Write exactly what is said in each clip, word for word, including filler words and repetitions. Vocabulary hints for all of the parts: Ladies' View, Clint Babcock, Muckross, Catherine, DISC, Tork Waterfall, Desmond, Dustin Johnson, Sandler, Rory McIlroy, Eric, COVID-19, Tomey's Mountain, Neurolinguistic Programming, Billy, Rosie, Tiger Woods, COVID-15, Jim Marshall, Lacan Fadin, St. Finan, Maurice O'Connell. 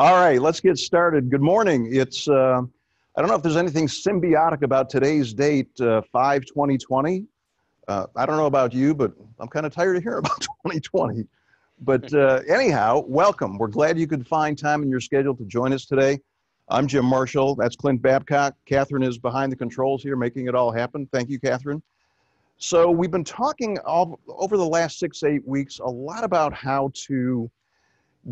All right, let's get started. Good morning. It's, uh, I don't know if there's anything symbiotic about today's date, uh, five twenty twenty. Uh, I don't know about you, but I'm kind of tired of hearing about twenty twenty. But uh, anyhow, welcome. We're glad you could find time in your schedule to join us today. I'm Jim Marshall. That's Clint Babcock. Catherine is behind the controls here, making it all happen. Thank you, Catherine. So we've been talking all, over the last six, eight weeks, a lot about how to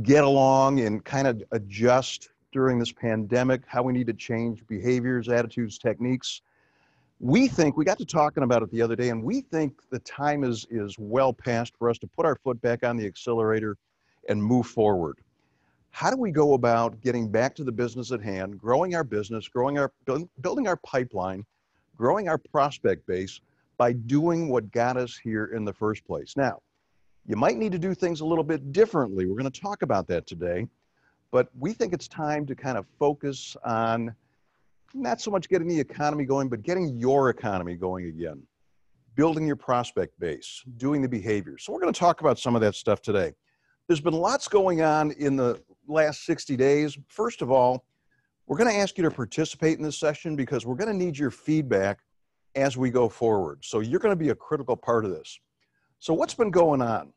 get along and kind of adjust during this pandemic, how we need to change behaviors, attitudes, techniques. We think, we got to talking about it the other day, and we think the time is, is well past for us to put our foot back on the accelerator and move forward. How do we go about getting back to the business at hand, growing our business, growing our, building our pipeline, growing our prospect base by doing what got us here in the first place? Now, you might need to do things a little bit differently. We're going to talk about that today, but we think it's time to kind of focus on not so much getting the economy going, but getting your economy going again, building your prospect base, doing the behavior. So we're going to talk about some of that stuff today. There's been lots going on in the last sixty days. First of all, we're going to ask you to participate in this session because we're going to need your feedback as we go forward. So you're going to be a critical part of this. So what's been going on?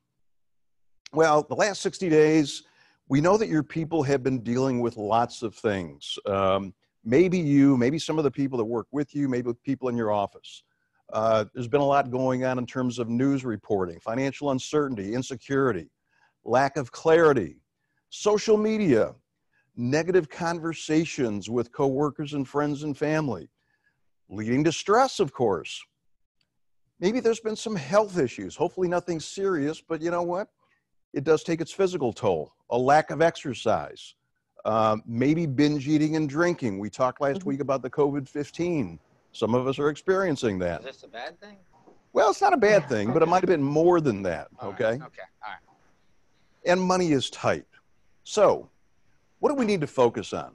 Well, the last sixty days, we know that your people have been dealing with lots of things. Um, maybe you, maybe some of the people that work with you, maybe people in your office. Uh, there's been a lot going on in terms of news reporting, financial uncertainty, insecurity, lack of clarity, social media, negative conversations with coworkers and friends and family, leading to stress, of course. Maybe there's been some health issues, hopefully nothing serious, but you know what? It does take its physical toll, a lack of exercise, um, maybe binge eating and drinking. We talked last mm-hmm. week about the COVID fifteen. Some of us are experiencing that. Is this a bad thing? Well, it's not a bad thing, but it might have been more than that, all okay? Right. Okay, all right. And money is tight. So what do we need to focus on?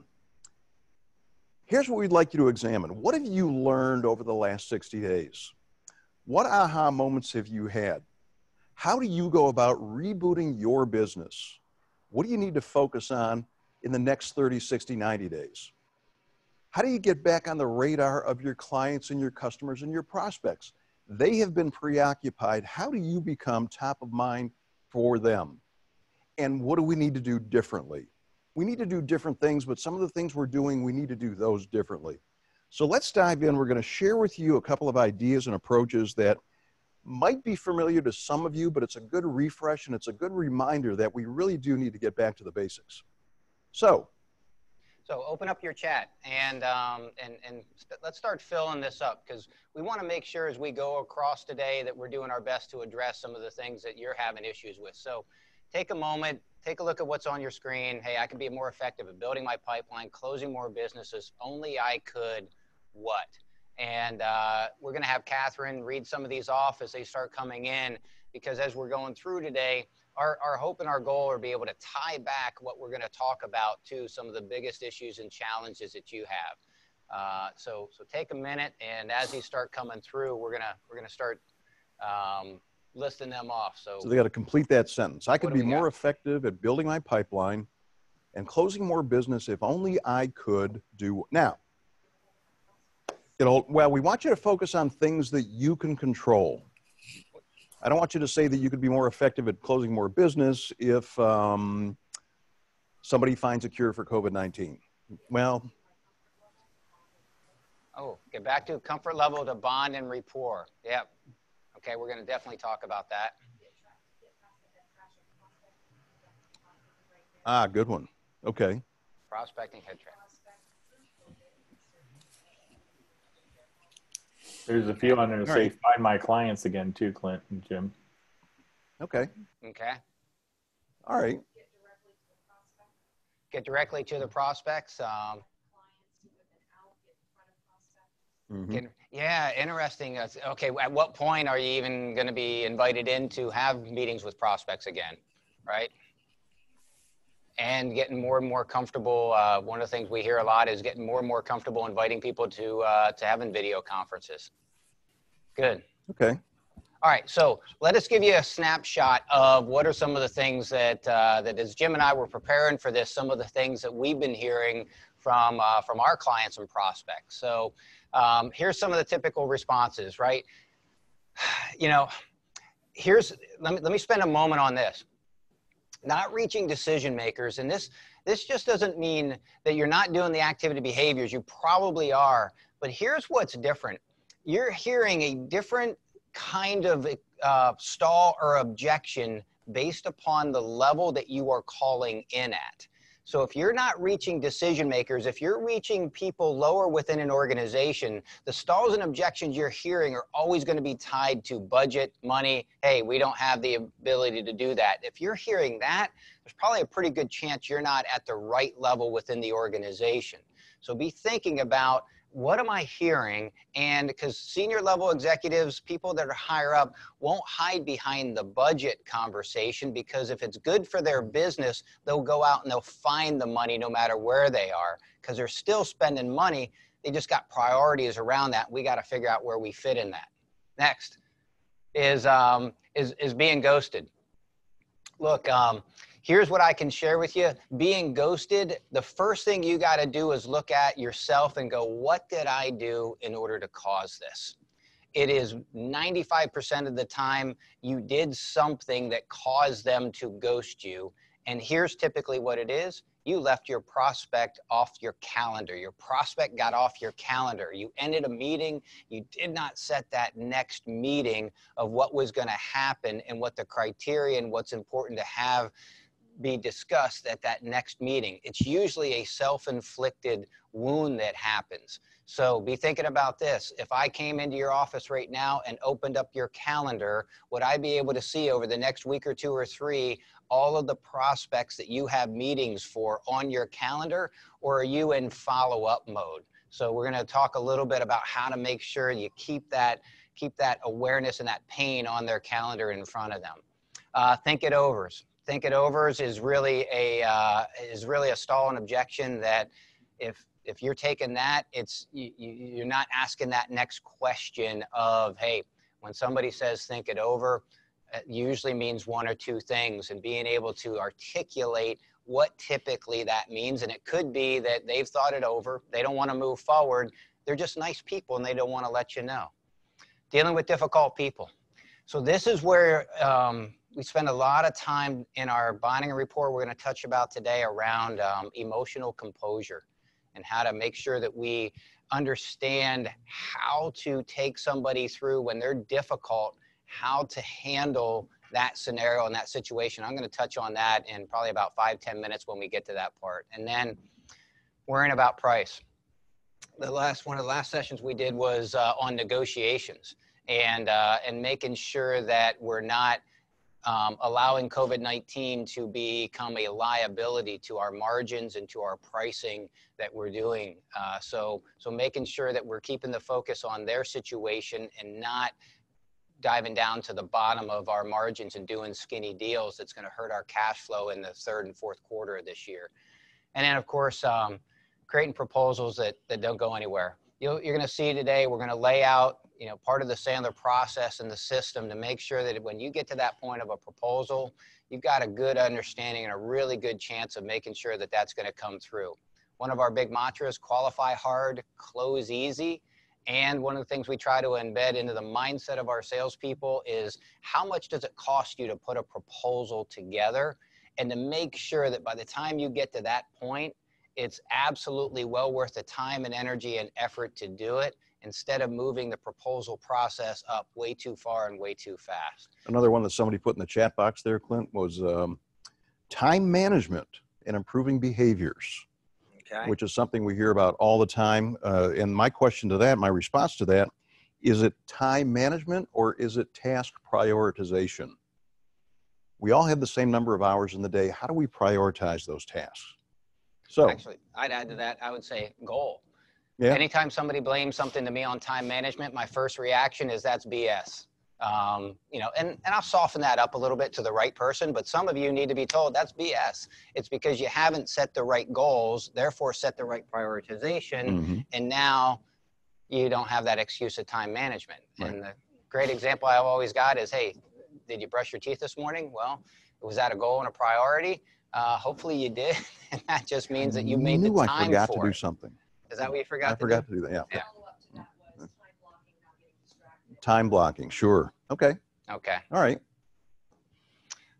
Here's what we'd like you to examine. What have you learned over the last sixty days? What aha moments have you had? How do you go about rebooting your business? What do you need to focus on in the next thirty, sixty, ninety days? How do you get back on the radar of your clients and your customers and your prospects? They have been preoccupied. How do you become top of mind for them? And what do we need to do differently? We need to do different things, but some of the things we're doing, we need to do those differently. So let's dive in. We're going to share with you a couple of ideas and approaches that might be familiar to some of you, but it's a good refresh and it's a good reminder that we really do need to get back to the basics. So, so open up your chat and um, and and let's start filling this up, because we want to make sure as we go across today that we're doing our best to address some of the things that you're having issues with. So, take a moment, take a look at what's on your screen. Hey, I could be more effective at building my pipeline, closing more businesses. Only I could. What? And uh, we're going to have Catherine read some of these off as they start coming in, because as we're going through today, our, our hope and our goal are to be able to tie back what we're going to talk about to some of the biggest issues and challenges that you have. Uh, so, so take a minute, and as these start coming through, we're gonna we're gonna start um, listing them off. So, so they got to complete that sentence. I could be more effective at building my pipeline and closing more business if only I could do now. It'll, well, we want you to focus on things that you can control. I don't want you to say that you could be more effective at closing more business if um, somebody finds a cure for COVID nineteen. Well. Oh, get back to comfort level to bond and rapport. Yep. Okay, we're going to definitely talk about that. Ah, good one. Okay. Prospecting head track. There's a few on there to say, find my clients again too, Clint and Jim. Okay. Okay. All right. Get directly to the prospects. Um, mm-hmm. get, yeah, interesting. Okay, at what point are you even going to be invited in to have meetings with prospects again, right? And getting more and more comfortable. Uh, one of the things we hear a lot is getting more and more comfortable inviting people to, uh, to having video conferences. Good. Okay. All right, so let us give you a snapshot of what are some of the things that, uh, that as Jim and I were preparing for this, some of the things that we've been hearing from, uh, from our clients and prospects. So um, here's some of the typical responses, right? You know, here's, let me, let me spend a moment on this. Not reaching decision makers, and this, this just doesn't mean that you're not doing the activity behaviors, you probably are, but here's what's different. You're hearing a different kind of uh, stall or objection based upon the level that you are calling in at. So if you're not reaching decision makers, if you're reaching people lower within an organization, the stalls and objections you're hearing are always going to be tied to budget, money. Hey, we don't have the ability to do that. If you're hearing that, there's probably a pretty good chance you're not at the right level within the organization. So be thinking about, what am I hearing? And because senior level executives, people that are higher up, won't hide behind the budget conversation, because if it's good for their business, they'll go out and they'll find the money no matter where they are, because they're still spending money. They just got priorities around that. We got to figure out where we fit in that. Next is, um, is, is being ghosted. Look, um, here's what I can share with you. Being ghosted, the first thing you got to do is look at yourself and go, what did I do in order to cause this? It is ninety-five percent of the time you did something that caused them to ghost you. And here's typically what it is. You left your prospect off your calendar. Your prospect got off your calendar. You ended a meeting. You did not set that next meeting of what was going to happen and what the criteria and what's important to have be discussed at that next meeting. It's usually a self-inflicted wound that happens. So be thinking about this. If I came into your office right now and opened up your calendar, would I be able to see over the next week or two or three all of the prospects that you have meetings for on your calendar, or are you in follow-up mode? So we're going to talk a little bit about how to make sure you keep that, keep that awareness and that pain on their calendar in front of them. Uh, think it overs. Think it overs is really a uh, is really a stall and objection that if if you're taking that, it's you, you're not asking that next question of, hey, when somebody says think it over, it usually means one or two things, and being able to articulate what typically that means. And it could be that they've thought it over, they don't want to move forward, they're just nice people and they don't want to let you know. Dealing with difficult people. So this is where um, we spend a lot of time in our bonding report we're going to touch about today around um, emotional composure and how to make sure that we understand how to take somebody through when they're difficult, how to handle that scenario and that situation. I'm going to touch on that in probably about five, ten minutes when we get to that part. And then worrying about price. The last, one of the last sessions we did was uh, on negotiations. And, uh, and making sure that we're not um, allowing COVID nineteen to become a liability to our margins and to our pricing that we're doing. Uh, so, so making sure that we're keeping the focus on their situation and not diving down to the bottom of our margins and doing skinny deals that's going to hurt our cash flow in the third and fourth quarter of this year. And then, of course, um, creating proposals that, that don't go anywhere. You'll, you're going to see today, we're going to lay out you know, part of the Sandler process and the system to make sure that when you get to that point of a proposal, you've got a good understanding and a really good chance of making sure that that's going to come through. One of our big mantras, qualify hard, close easy. And one of the things we try to embed into the mindset of our salespeople is how much does it cost you to put a proposal together, and to make sure that by the time you get to that point, it's absolutely well worth the time and energy and effort to do it, instead of moving the proposal process up way too far and way too fast. Another one that somebody put in the chat box there, Clint, was um, time management and improving behaviors, okay, which is something we hear about all the time. Uh, and my question to that, my response to that, is it time management or is it task prioritization? We all have the same number of hours in the day. How do we prioritize those tasks? So, actually, I'd add to that, I would say goal. Yeah. Anytime somebody blames something to me on time management, my first reaction is that's B S. Um, you know, and, and I'll soften that up a little bit to the right person, but some of you need to be told that's B S. It's because you haven't set the right goals, therefore set the right prioritization, mm-hmm. and now you don't have that excuse of time management. Right. And the, great example I've always got is, hey, did you brush your teeth this morning? Well, was that a goal and a priority? Uh, hopefully you did. And that just means that you made the time for it. I forgot to do something. Is that what you forgot? I forgot to do that. Yeah. yeah. Time blocking. Sure. Okay. Okay. All right.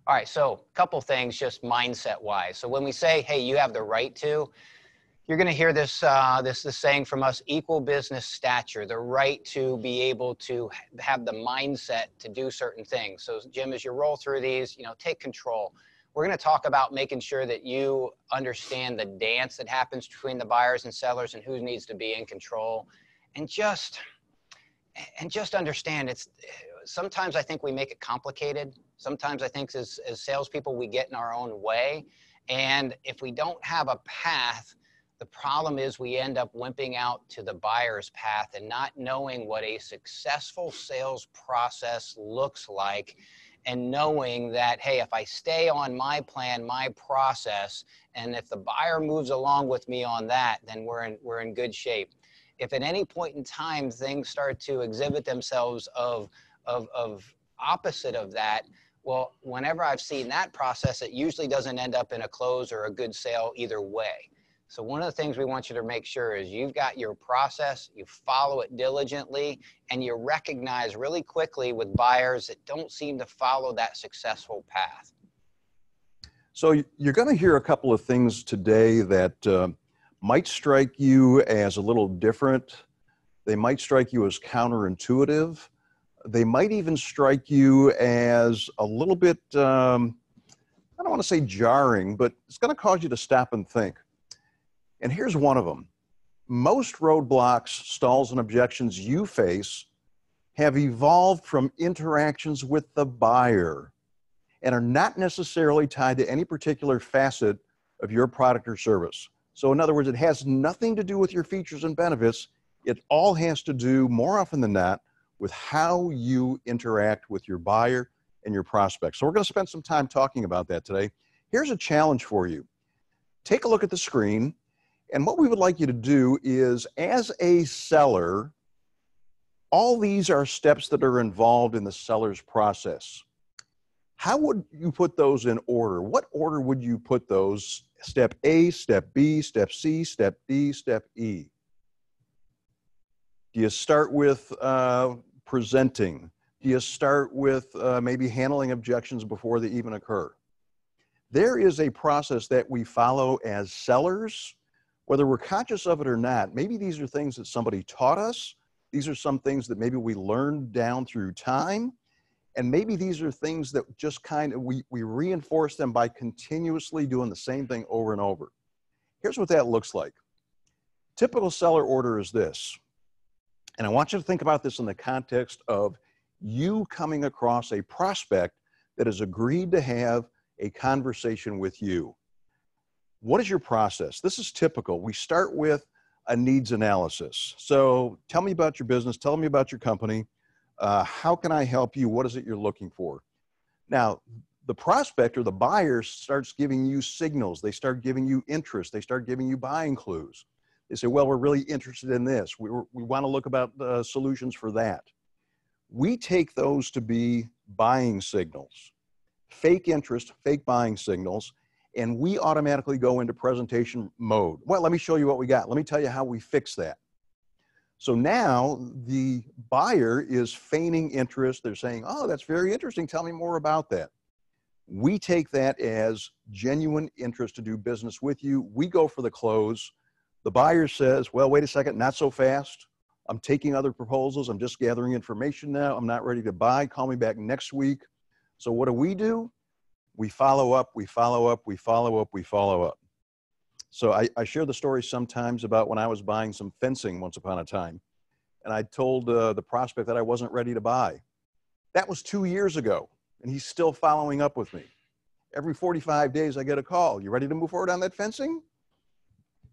All right. So a couple things just mindset wise. So when we say, hey, you have the right to, you're going to hear this, uh, this, this saying from us, equal business stature, the right to be able to have the mindset to do certain things. So Jim, as you roll through these, you know, take control. We're going to talk about making sure that you understand the dance that happens between the buyers and sellers and who needs to be in control, and just, and just understand it's, sometimes I think we make it complicated. Sometimes I think as, as salespeople, we get in our own way. And if we don't have a path, the problem is we end up wimping out to the buyer's path and not knowing what a successful sales process looks like. And knowing that, hey, if I stay on my plan, my process, and if the buyer moves along with me on that, then we're in, we're in good shape. If at any point in time things start to exhibit themselves of, of, of opposite of that, well, whenever I've seen that process, it usually doesn't end up in a close or a good sale either way. So one of the things we want you to make sure is you've got your process, you follow it diligently, and you recognize really quickly with buyers that don't seem to follow that successful path. So you're going to hear a couple of things today that uh, might strike you as a little different. They might strike you as counterintuitive. They might even strike you as a little bit, um, I don't want to say jarring, but it's going to cause you to stop and think. And here's one of them. Most roadblocks, stalls, and objections you face have evolved from interactions with the buyer and are not necessarily tied to any particular facet of your product or service. So in other words, it has nothing to do with your features and benefits. It all has to do, more often than not, with how you interact with your buyer and your prospects. So we're going to spend some time talking about that today. Here's a challenge for you. Take a look at the screen. And what we would like you to do is, as a seller, all these are steps that are involved in the seller's process. How would you put those in order? What order would you put those? Step A, step B, step C, step D, step E. Do you start with uh, presenting? Do you start with uh, maybe handling objections before they even occur? There is a process that we follow as sellers. Whether we're conscious of it or not, maybe these are things that somebody taught us. These are some things that maybe we learned down through time. And maybe these are things that just kind of, we, we reinforce them by continuously doing the same thing over and over. Here's what that looks like. Typical seller order is this. And I want you to think about this in the context of you coming across a prospect that has agreed to have a conversation with you. What is your process? This is typical. We start with a needs analysis. So tell me about your business. Tell me about your company. Uh, how can I help you? What is it you're looking for? Now, the prospect or the buyer starts giving you signals. They start giving you interest. They start giving you buying clues. They say, well, we're really interested in this. We, we want to look about uh, solutions for that. We take those to be buying signals, fake interest, fake buying signals. And we automatically go into presentation mode. Well, let me show you what we got. Let me tell you how we fix that. So now the buyer is feigning interest. They're saying, oh, that's very interesting. Tell me more about that. We take that as genuine interest to do business with you. We go for the close. The buyer says, well, wait a second, not so fast. I'm taking other proposals. I'm just gathering information now. I'm not ready to buy. Call me back next week. So what do we do? We follow up, we follow up, we follow up, we follow up. So I, I share the story sometimes about when I was buying some fencing once upon a time, and I told uh, the prospect that I wasn't ready to buy. That was two years ago, and he's still following up with me. Every forty-five days I get a call, you ready to move forward on that fencing?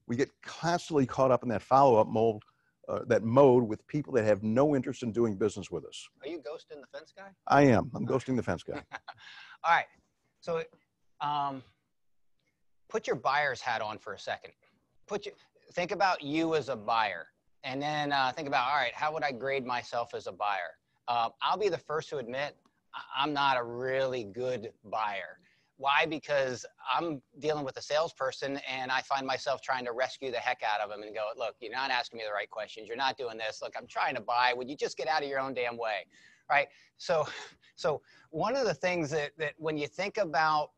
We get constantly caught up in that follow-up mold, uh, that mode with people that have no interest in doing business with us. Are you ghosting the fence guy? I am, I'm ghosting the fence guy. All right. So um, put your buyer's hat on for a second. Put your, think about you as a buyer, and then uh, think about, all right, how would I grade myself as a buyer? Uh, I'll be the first to admit I'm not a really good buyer. Why? Because I'm dealing with a salesperson and I find myself trying to rescue the heck out of them and go, look, you're not asking me the right questions. You're not doing this. Look, I'm trying to buy. Would you just get out of your own damn way? Right? So, so one of the things that, that when you think about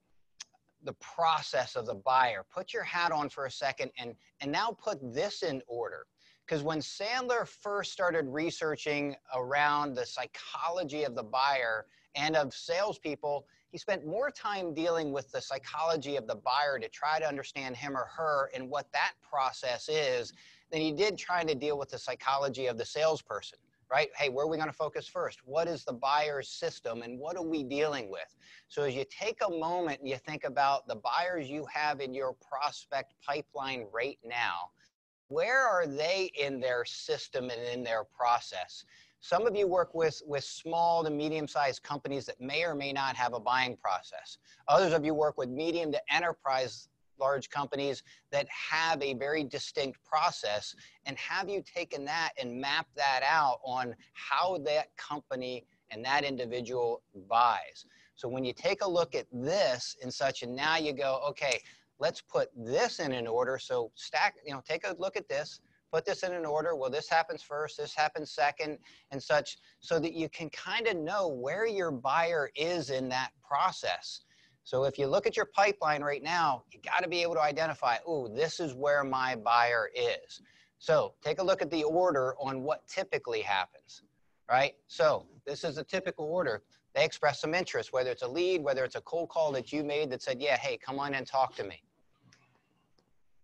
the process of the buyer, put your hat on for a second and, and now put this in order. Because when Sandler first started researching around the psychology of the buyer and of salespeople, he spent more time dealing with the psychology of the buyer to try to understand him or her and what that process is than he did trying to deal with the psychology of the salesperson, right? Hey, where are we going to focus first? What is the buyer's system and what are we dealing with? So as you take a moment and you think about the buyers you have in your prospect pipeline right now, where are they in their system and in their process? Some of you work with, with small to medium-sized companies that may or may not have a buying process. Others of you work with medium to enterprise large companies that have a very distinct process. And have you taken that and mapped that out on how that company and that individual buys? So when you take a look at this and such, and now you go, okay, let's put this in an order. So stack, you know, take a look at this. Put this in an order. Well, this happens first, this happens second, and such, so that you can kind of know where your buyer is in that process. So if you look at your pipeline right now, you got to be able to identify, ooh, this is where my buyer is. So take a look at the order on what typically happens, right? So this is a typical order. They express some interest, whether it's a lead, whether it's a cold call that you made that said, yeah, hey, come on and talk to me.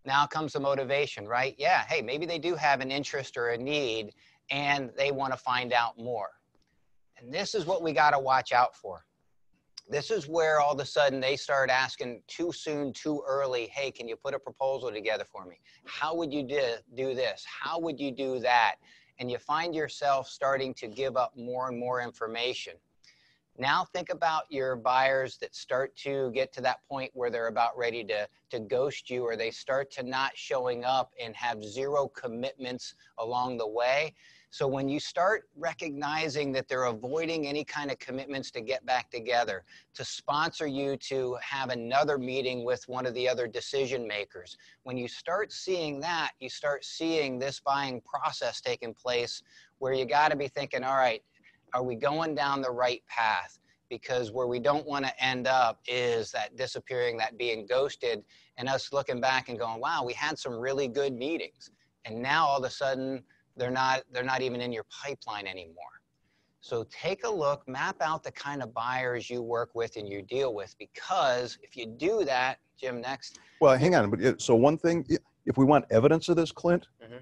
Now comes the motivation, right? Yeah, hey, maybe they do have an interest or a need and they want to find out more. And this is what we got to watch out for. This is where all of a sudden they start asking too soon, too early, hey, can you put a proposal together for me? How would you do this? How would you do that? And you find yourself starting to give up more and more information. Now think about your buyers that start to get to that point where they're about ready to, to ghost you, or they start to not showing up and have zero commitments along the way. So when you start recognizing that they're avoiding any kind of commitments to get back together, to sponsor you, to have another meeting with one of the other decision makers, when you start seeing that, you start seeing this buying process taking place where you got to be thinking, all right, are we going down the right path? Because where we don't want to end up is that disappearing, that being ghosted, and us looking back and going, wow, we had some really good meetings. And now all of a sudden, they're not, they're not even in your pipeline anymore. So take a look, map out the kind of buyers you work with and you deal with, because if you do that, Jim, next. Well, hang on. But so one thing, if we want evidence of this, Clint, mm-hmm.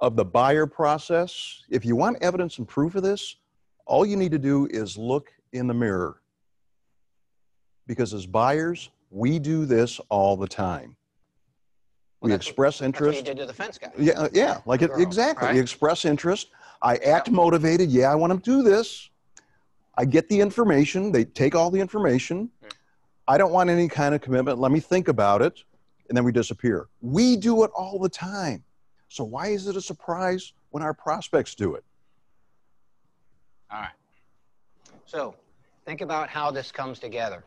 of the buyer process, if you want evidence and proof of this, all you need to do is look in the mirror, because as buyers, we do this all the time. Well, we express what, interest. That's what you did to the fence guy. Yeah, yeah, like it, exactly. Right? We express interest. I act yep. motivated. Yeah, I want to do this. I get the information. They take all the information. Hmm. I don't want any kind of commitment. Let me think about it. And then we disappear. We do it all the time. So why is it a surprise when our prospects do it? All right, so think about how this comes together.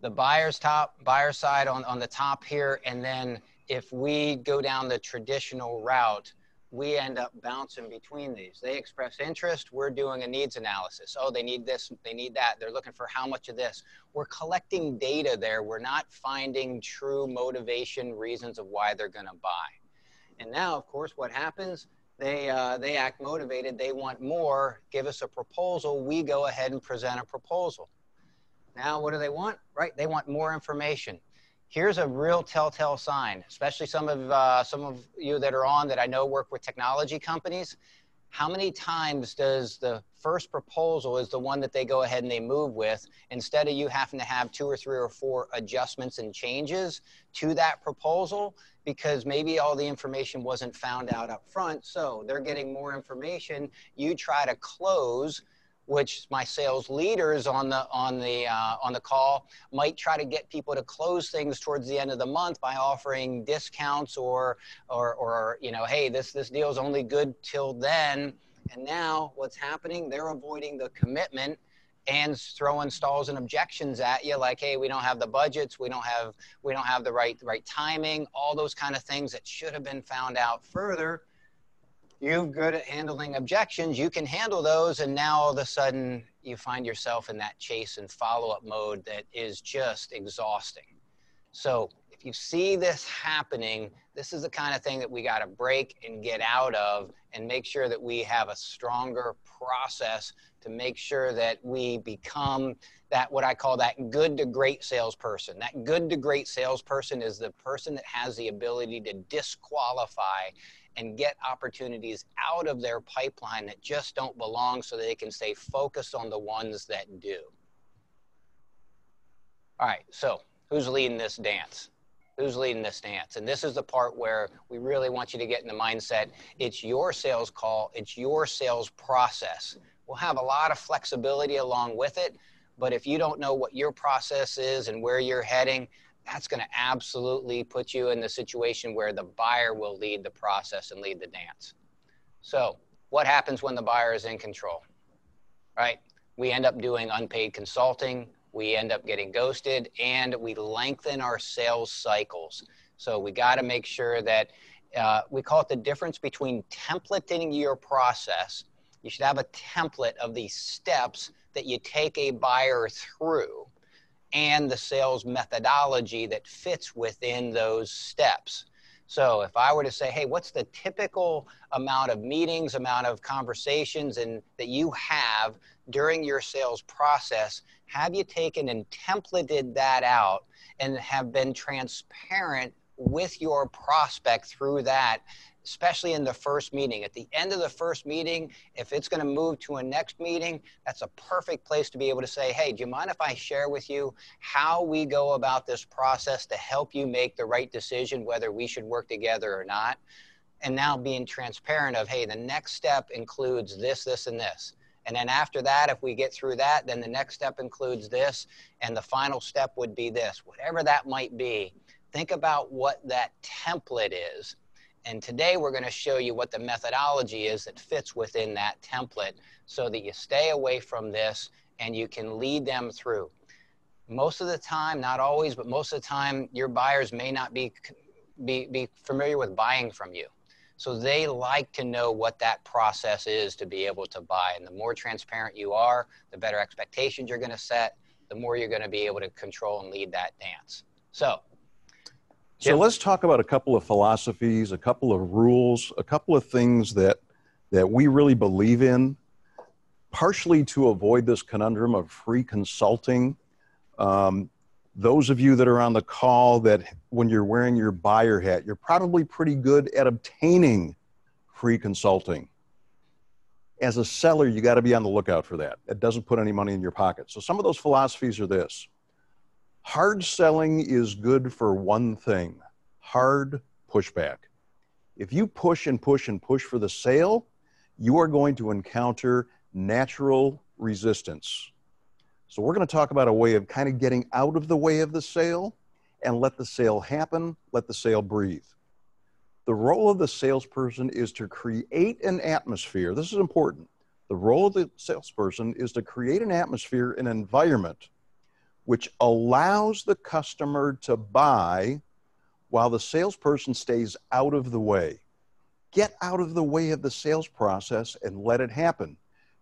The buyer's top, buyer side on, on the top here, and then if we go down the traditional route, we end up bouncing between these. They express interest, we're doing a needs analysis. Oh, they need this, they need that, they're looking for how much of this. We're collecting data there, we're not finding true motivation, reasons of why they're gonna buy. And now, of course, what happens? They, uh, they act motivated, they want more, give us a proposal, we go ahead and present a proposal. Now, what do they want? Right, they want more information. Here's a real telltale sign, especially some of, uh, some of you that are on that I know work with technology companies. How many times does the first proposal is the one that they go ahead and they move with, instead of you having to have two or three or four adjustments and changes to that proposal, because maybe all the information wasn't found out up front. So they're getting more information. You try to close, which my sales leaders on the, on the, uh, on the call might try to get people to close things towards the end of the month by offering discounts or, or, or you know, hey, this, this deal is only good till then. And now what's happening, they're avoiding the commitment and throwing stalls and objections at you, like, hey, we don't have the budgets, we don't have we don't have the right right timing, all those kind of things that should have been found out further. You're good at handling objections, you can handle those, and now all of a sudden you find yourself in that chase and follow-up mode that is just exhausting. So if you see this happening, this is the kind of thing that we got to break and get out of and make sure that we have a stronger process to make sure that we become that, what I call that good to great salesperson. That good to great salesperson is the person that has the ability to disqualify and get opportunities out of their pipeline that just don't belong so they can stay focused on the ones that do. All right, so who's leading this dance? Who's leading this dance? And this is the part where we really want you to get in the mindset, it's your sales call, it's your sales process. We'll have a lot of flexibility along with it, but if you don't know what your process is and where you're heading, that's going to absolutely put you in the situation where the buyer will lead the process and lead the dance. So what happens when the buyer is in control, right? We end up doing unpaid consulting. We end up getting ghosted, and we lengthen our sales cycles. So we got to make sure that uh, we call it the difference between templating your process. You should have a template of these steps that you take a buyer through, and the sales methodology that fits within those steps. So if I were to say, hey, what's the typical amount of meetings, amount of conversations and that you have during your sales process, have you taken and templated that out and have been transparent with your prospect through that, especially in the first meeting? At the end of the first meeting, if it's going to move to a next meeting, that's a perfect place to be able to say, hey, do you mind if I share with you how we go about this process to help you make the right decision, whether we should work together or not? And now being transparent of, hey, the next step includes this, this, and this. And then after that, if we get through that, then the next step includes this, and the final step would be this. Whatever that might be, think about what that template is. And today we're going to show you what the methodology is that fits within that template so that you stay away from this and you can lead them through. Most of the time, not always, but most of the time, your buyers may not be, be, be familiar with buying from you. So they like to know what that process is to be able to buy. And the more transparent you are, the better expectations you're going to set, the more you're going to be able to control and lead that dance. So. So let's talk about a couple of philosophies, a couple of rules, a couple of things that, that we really believe in, partially to avoid this conundrum of free consulting. Um, those of you that are on the call that when you're wearing your buyer hat, you're probably pretty good at obtaining free consulting. As a seller, you got to be on the lookout for that. It doesn't put any money in your pocket. So some of those philosophies are this. Hard selling is good for one thing, hard pushback. If you push and push and push for the sale, you are going to encounter natural resistance. So we're going to talk about a way of kind of getting out of the way of the sale and let the sale happen, let the sale breathe. The role of the salesperson is to create an atmosphere. This is important. The role of the salesperson is to create an atmosphere, an environment, which allows the customer to buy while the salesperson stays out of the way. Get out of the way of the sales process and let it happen.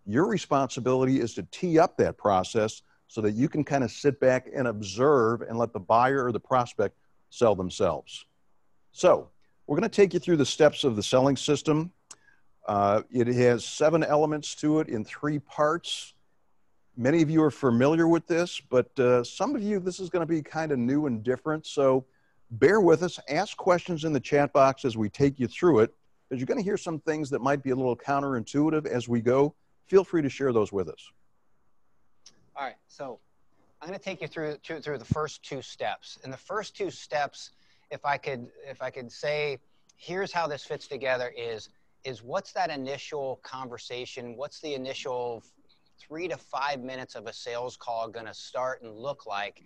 Your responsibility is to tee up that process so that you can kind of sit back and observe and let the buyer or the prospect sell themselves. So we're going to take you through the steps of the selling system. Uh, it has seven elements to it in three parts. Many of you are familiar with this, but uh, some of you, this is going to be kind of new and different. So bear with us, ask questions in the chat box as we take you through it, because you're going to hear some things that might be a little counterintuitive as we go. Feel free to share those with us. All right, so I'm going to take you through, through, through the first two steps. And the first two steps, if I could, if I could say, here's how this fits together is, is what's that initial conversation? What's the initial three to five minutes of a sales call going to start and look like?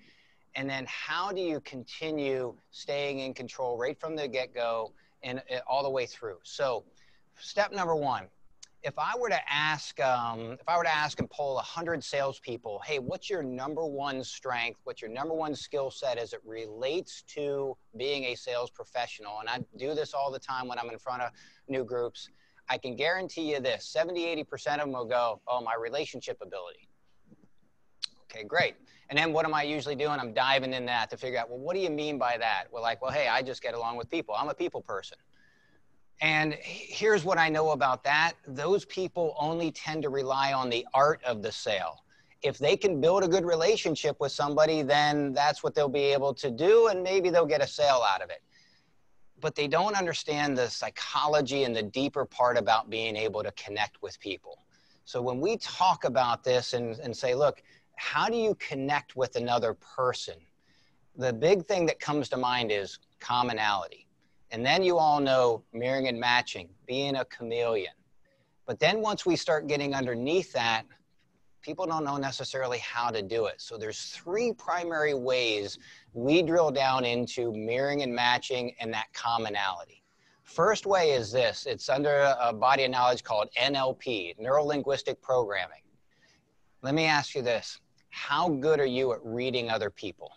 And then how do you continue staying in control right from the get-go and all the way through? So step number one if I were to ask, um, if I were to ask and poll one hundred salespeople, hey, what's your number one strength? What's your number one skill set as it relates to being a sales professional? And I do this all the time when I'm in front of new groups. I can guarantee you this, seventy, eighty percent of them will go, oh, my relationship ability. Okay, great. And then what am I usually doing? I'm diving in that to figure out, well, what do you mean by that? We're like, well, hey, I just get along with people. I'm a people person. And here's what I know about that. Those people only tend to rely on the art of the sale. If they can build a good relationship with somebody, then that's what they'll be able to do, and maybe they'll get a sale out of it. But they don't understand the psychology and the deeper part about being able to connect with people. So when we talk about this and, and say, look, how do you connect with another person? The big thing that comes to mind is commonality. And then you all know mirroring and matching, being a chameleon. But then once we start getting underneath that, people don't know necessarily how to do it. So there's three primary ways we drill down into mirroring and matching and that commonality. First way is this. It's under a body of knowledge called N L P, Neurolinguistic Programming. Let me ask you this. How good are you at reading other people?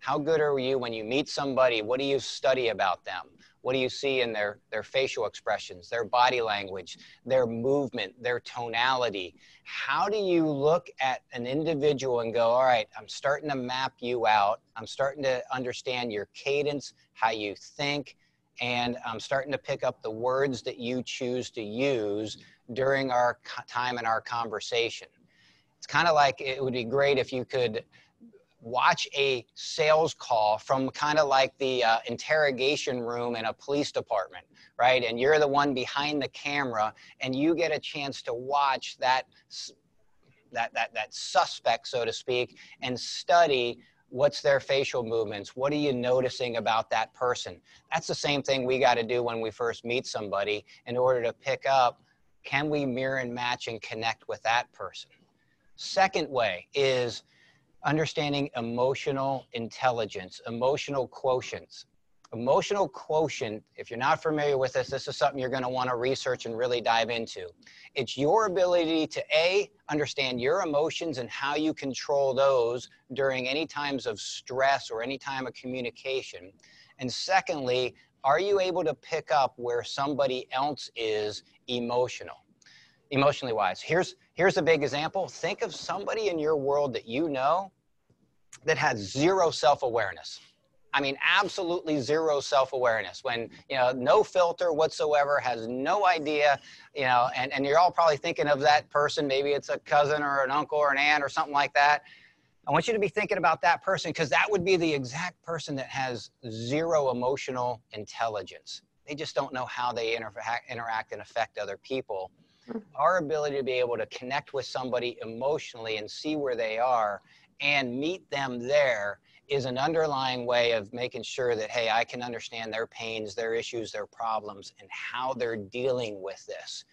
How good are you when you meet somebody? What do you study about them? What do you see in their, their facial expressions, their body language, their movement, their tonality? How do you look at an individual and go, all right, I'm starting to map you out. I'm starting to understand your cadence, how you think, and I'm starting to pick up the words that you choose to use during our time in our conversation. It's kind of like it would be great if you could watch a sales call from kind of like the uh, interrogation room in a police department, right? And you're the one behind the camera and you get a chance to watch that, that, that, that suspect, so to speak, and study what's their facial movements. What are you noticing about that person? That's the same thing we got to do when we first meet somebody in order to pick up, can we mirror and match and connect with that person? Second way is understanding emotional intelligence, emotional quotients. Emotional quotient, if you're not familiar with this, this is something you're going to want to research and really dive into. It's your ability to A, understand your emotions and how you control those during any times of stress or any time of communication. And secondly, are you able to pick up where somebody else is emotional? Emotionally wise. Here's, here's a big example. Think of somebody in your world that you know that has zero self-awareness. I mean, absolutely zero self-awareness when, you know, no filter whatsoever, has no idea, you know, and, and you're all probably thinking of that person. Maybe it's a cousin or an uncle or an aunt or something like that. I want you to be thinking about that person because that would be the exact person that has zero emotional intelligence. They just don't know how they interact, interact and affect other people. Our ability to be able to connect with somebody emotionally and see where they are and meet them there is an underlying way of making sure that, hey, I can understand their pains, their issues, their problems, and how they're dealing with this.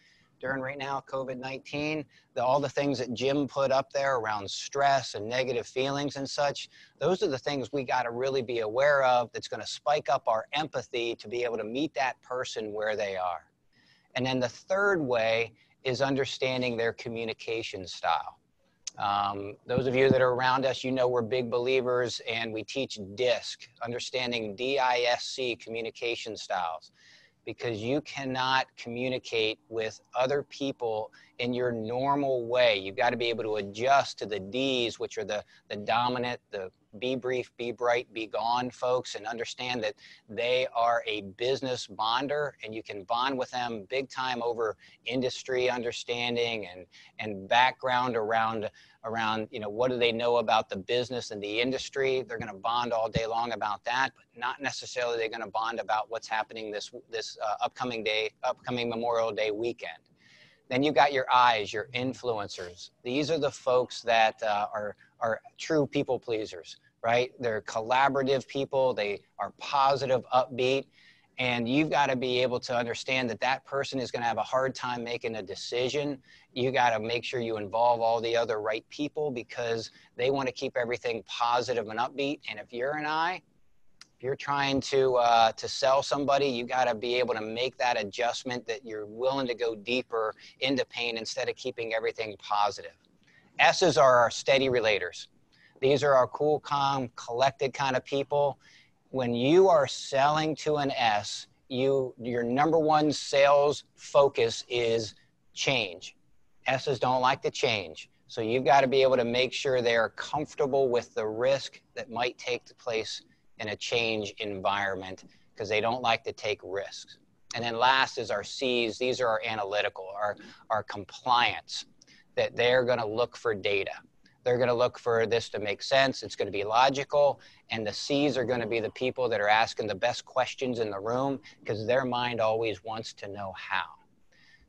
During right now, COVID nineteen, the, all the things that Jim put up there around stress and negative feelings and such, those are the things we got to really be aware of that's going to spike up our empathy to be able to meet that person where they are. And then the third way is understanding their communication style. Um, those of you that are around us, you know we're big believers and we teach D I S C, understanding D I S C communication styles, because you cannot communicate with other people in your normal way. You've got to be able to adjust to the D's, which are the, the dominant, the be brief, be bright, be gone folks, and understand that they are a business bonder and you can bond with them big time over industry understanding and, and background around, around, you know, what do they know about the business and the industry? They're going to bond all day long about that, but not necessarily they're going to bond about what's happening this, this uh, upcoming day, upcoming Memorial Day weekend. Then you've got your eyes, your influencers. These are the folks that uh, are, are true people pleasers, right? They're collaborative people. They are positive, upbeat. And you've got to be able to understand that that person is going to have a hard time making a decision. You got to make sure you involve all the other right people because they want to keep everything positive and upbeat. And if you're an I, If you're trying to, uh, to sell somebody, you got to be able to make that adjustment that you're willing to go deeper into pain instead of keeping everything positive. S's are our steady relators. These are our cool, calm, collected kind of people. When you are selling to an S, you, your number one sales focus is change. S's don't like to change. So you've got to be able to make sure they are comfortable with the risk that might take place in a change environment, because they don't like to take risks. And then last is our C's. These are our analytical, our, our compliance, that they're going to look for data. They're going to look for this to make sense. It's going to be logical. And the C's are going to be the people that are asking the best questions in the room, because their mind always wants to know how.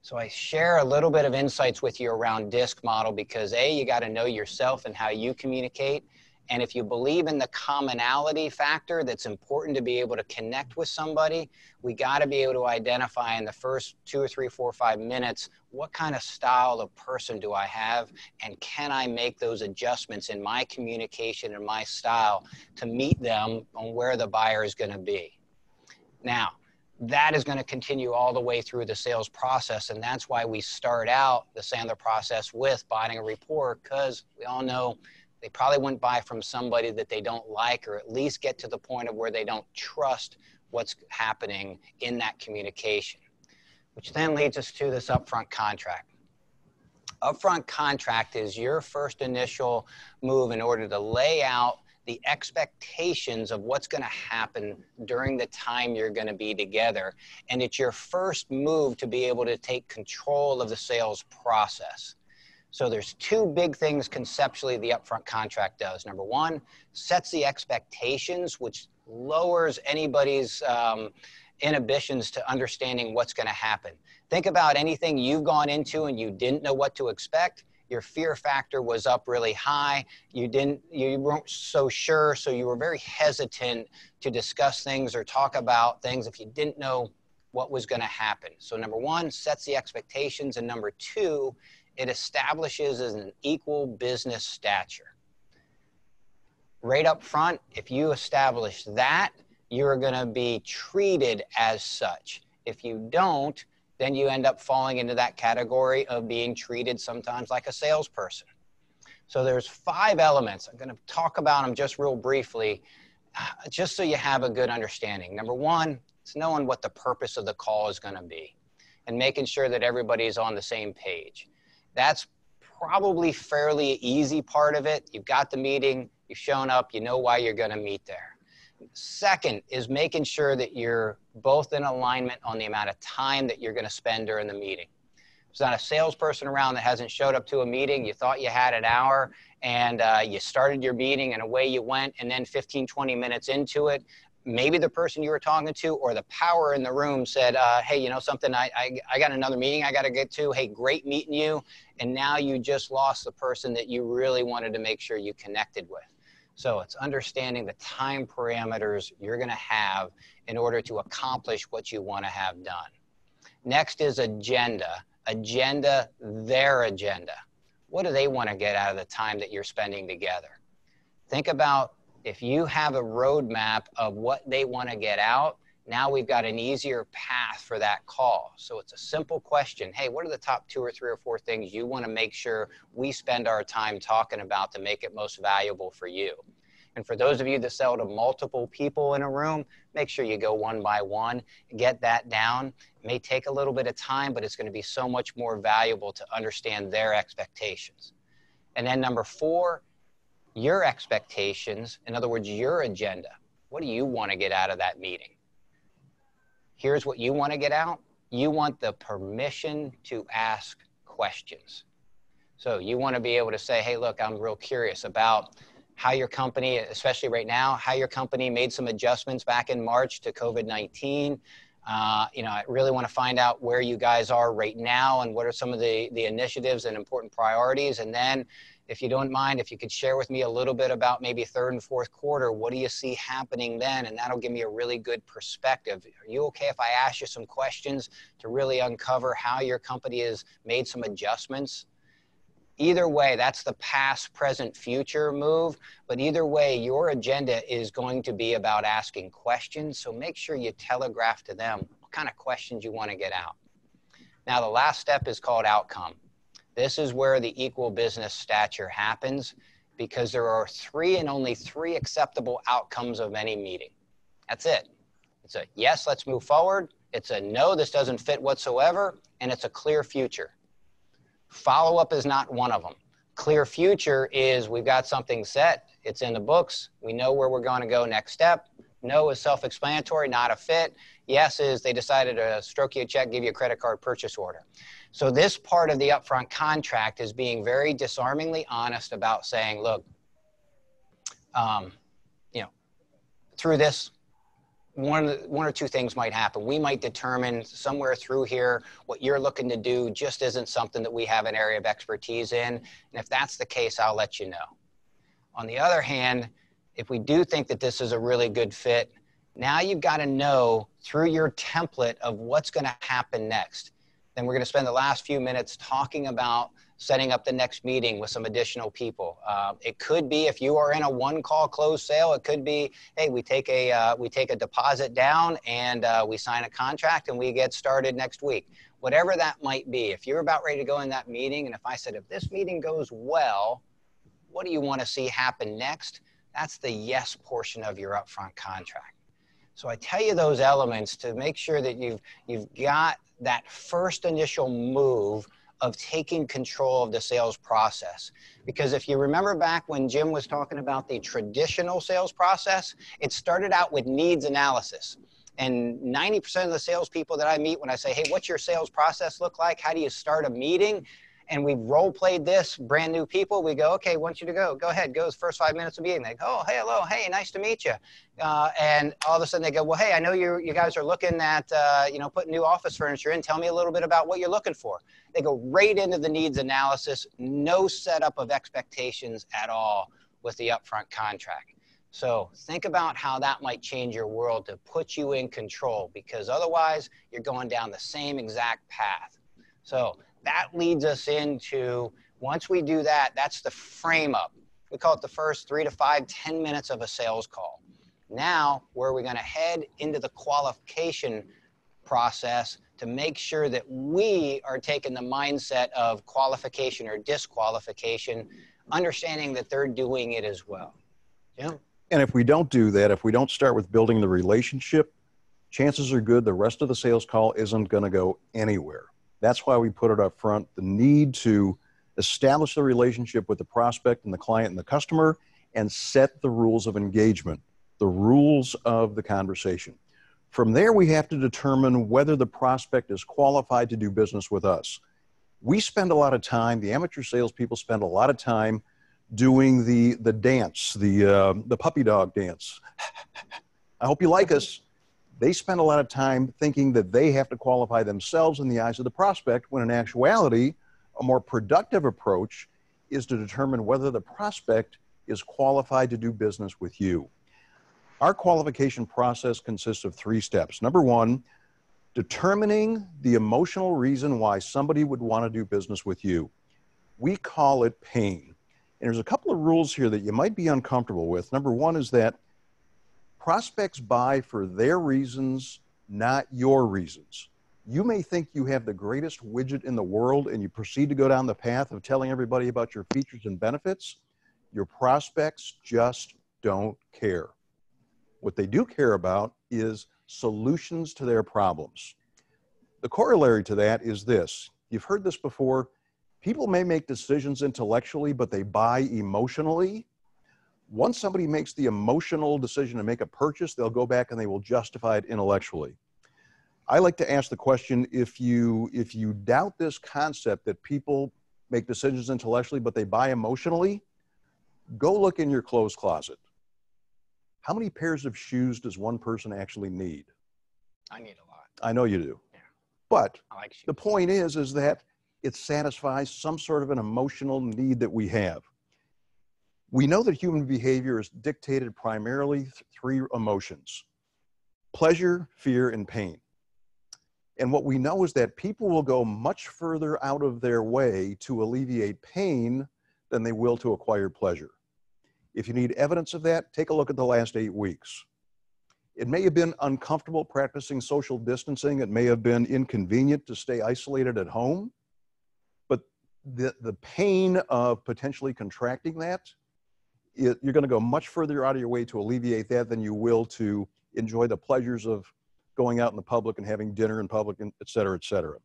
So I share a little bit of insights with you around DISC model, because A, you got to know yourself and how you communicate. And if you believe in the commonality factor, that's important to be able to connect with somebody, we got to be able to identify in the first two or three, four or five minutes, what kind of style of person do I have? And can I make those adjustments in my communication and my style to meet them on where the buyer is going to be? Now, that is going to continue all the way through the sales process. And that's why we start out the Sandler process with buying a rapport, because we all know they probably wouldn't buy from somebody that they don't like, or at least get to the point of where they don't trust what's happening in that communication, which then leads us to this upfront contract. Upfront contract is your first initial move in order to lay out the expectations of what's going to happen during the time you're going to be together. And it's your first move to be able to take control of the sales process. So there's two big things conceptually the upfront contract does. Number one, sets the expectations, which lowers anybody's um, inhibitions to understanding what's going to happen. Think about anything you've gone into and you didn't know what to expect. Your fear factor was up really high. You didn't, you weren't so sure, so you were very hesitant to discuss things or talk about things if you didn't know what was going to happen. So number one, sets the expectations, and number two, it establishes as an equal business stature. Right up front, if you establish that, you're going to be treated as such. If you don't, then you end up falling into that category of being treated sometimes like a salesperson. So there's five elements. I'm going to talk about them just real briefly, just so you have a good understanding. Number one, it's knowing what the purpose of the call is going to be and making sure that everybody's on the same page. That's probably fairly easy part of it. You've got the meeting, you've shown up, you know why you're going to meet there. Second is making sure that you're both in alignment on the amount of time that you're going to spend during the meeting. There's not a salesperson around that hasn't showed up to a meeting. You thought you had an hour and uh, you started your meeting and away you went, and then fifteen, twenty minutes into it, maybe the person you were talking to or the power in the room said, uh, hey, you know something, I, I, I got another meeting I got to get to. Hey, great meeting you. And now you just lost the person that you really wanted to make sure you connected with. So it's understanding the time parameters you're going to have in order to accomplish what you want to have done. Next is agenda. Agenda, their agenda. What do they want to get out of the time that you're spending together? Think about if you have a roadmap of what they want to get out, now we've got an easier path for that call. So it's a simple question. Hey, what are the top two or three or four things you want to make sure we spend our time talking about to make it most valuable for you? And for those of you that sell to multiple people in a room, make sure you go one by one, get that down. It may take a little bit of time, but it's going to be so much more valuable to understand their expectations. And then number four, your expectations, in other words, your agenda. What do you want to get out of that meeting? Here's what you want to get out. You want the permission to ask questions. So you want to be able to say, hey, look, I'm real curious about how your company, especially right now, how your company made some adjustments back in March to COVID nineteen. Uh, you know, I really want to find out where you guys are right now and what are some of the, the initiatives and important priorities. And then if you don't mind, if you could share with me a little bit about maybe third and fourth quarter, what do you see happening then? And that'll give me a really good perspective. Are you okay if I ask you some questions to really uncover how your company has made some adjustments? Either way, that's the past, present, future move. But either way, your agenda is going to be about asking questions. So make sure you telegraph to them what kind of questions you want to get out. Now, the last step is called outcome. This is where the equal business stature happens, because there are three and only three acceptable outcomes of any meeting. That's it. It's a yes, let's move forward. It's a no, this doesn't fit whatsoever. And it's a clear future. Follow-up is not one of them. Clear future is we've got something set, it's in the books, we know where we're going to go next step. No is self-explanatory, not a fit. Yes is they decided to stroke you a check, give you a credit card purchase order. So this part of the upfront contract is being very disarmingly honest about saying, look, um, you know, through this, One, one or two things might happen. We might determine somewhere through here what you're looking to do just isn't something that we have an area of expertise in. And if that's the case, I'll let you know. On the other hand, if we do think that this is a really good fit, now you've got to know through your template of what's going to happen next. Then we're going to spend the last few minutes talking about setting up the next meeting with some additional people. Uh, it could be, if you are in a one-call closed sale, it could be, hey, we take a uh, we take a deposit down and uh, we sign a contract and we get started next week. Whatever that might be, if you're about ready to go in that meeting, and if I said, if this meeting goes well, what do you want to see happen next? That's the yes portion of your upfront contract. So I tell you those elements to make sure that you've you've got that first initial move of taking control of the sales process. Because if you remember back when Jim was talking about the traditional sales process, it started out with needs analysis. And ninety percent of the salespeople that I meet, when I say, hey, what's your sales process look like? How do you start a meeting? And we role played this, brand new people. We go, okay, I want you to go. Go ahead, go the first five minutes of the meeting. They go, oh, hey, hello, hey, nice to meet you. Uh, and all of a sudden they go, well, hey, I know you you guys are looking at, uh, you know, putting new office furniture in. Tell me a little bit about what you're looking for. They go right into the needs analysis, no setup of expectations at all with the upfront contract. So think about how that might change your world to put you in control, because otherwise you're going down the same exact path. So that leads us into, once we do that, that's the frame up. We call it the first three to five, ten minutes of a sales call. Now, where we're going to head into the qualification process to make sure that we are taking the mindset of qualification or disqualification, understanding that they're doing it as well. Yeah. And if we don't do that, if we don't start with building the relationship, chances are good the rest of the sales call isn't going to go anywhere. That's why we put it up front, the need to establish the relationship with the prospect and the client and the customer and set the rules of engagement, the rules of the conversation. From there, we have to determine whether the prospect is qualified to do business with us. We spend a lot of time, the amateur salespeople spend a lot of time doing the, the dance, the, uh, the puppy dog dance. I hope you like us. They spend a lot of time thinking that they have to qualify themselves in the eyes of the prospect, when in actuality, a more productive approach is to determine whether the prospect is qualified to do business with you. Our qualification process consists of three steps. Number one, determining the emotional reason why somebody would want to do business with you. We call it pain. And there's a couple of rules here that you might be uncomfortable with. Number one is that prospects buy for their reasons, not your reasons. You may think you have the greatest widget in the world and you proceed to go down the path of telling everybody about your features and benefits. Your prospects just don't care. What they do care about is solutions to their problems. The corollary to that is this. You've heard this before. People may make decisions intellectually, but they buy emotionally. Once somebody makes the emotional decision to make a purchase, they'll go back and they will justify it intellectually. I like to ask the question, if you, if you doubt this concept that people make decisions intellectually, but they buy emotionally, go look in your clothes closet. How many pairs of shoes does one person actually need? I need a lot. I know you do. Yeah. But I like shoes. The point is, is that it satisfies some sort of an emotional need that we have. We know that human behavior is dictated primarily through three emotions: pleasure, fear, and pain. And what we know is that people will go much further out of their way to alleviate pain than they will to acquire pleasure. If you need evidence of that, take a look at the last eight weeks. It may have been uncomfortable practicing social distancing. It may have been inconvenient to stay isolated at home, but the, the pain of potentially contracting that, it, you're going to go much further out of your way to alleviate that than you will to enjoy the pleasures of going out in the public and having dinner in public, and et cetera, et cetera.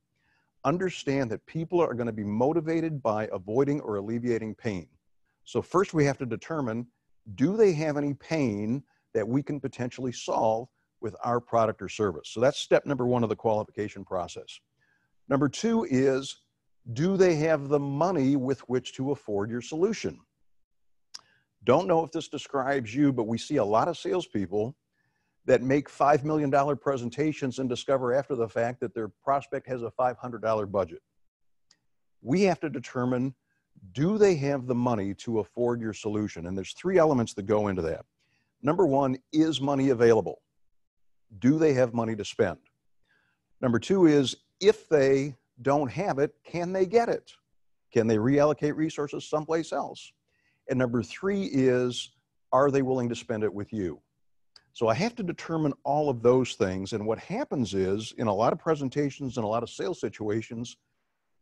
Understand that people are going to be motivated by avoiding or alleviating pain. So first we have to determine, do they have any pain that we can potentially solve with our product or service? So that's step number one of the qualification process. Number two is, do they have the money with which to afford your solution? Don't know if this describes you, but we see a lot of salespeople that make five million dollar presentations and discover after the fact that their prospect has a five hundred dollar budget. We have to determine, do they have the money to afford your solution? And there's three elements that go into that. Number one, is money available? Do they have money to spend? Number two is, if they don't have it, can they get it? Can they reallocate resources someplace else? And number three is, are they willing to spend it with you? So I have to determine all of those things. And what happens is, in a lot of presentations and a lot of sales situations,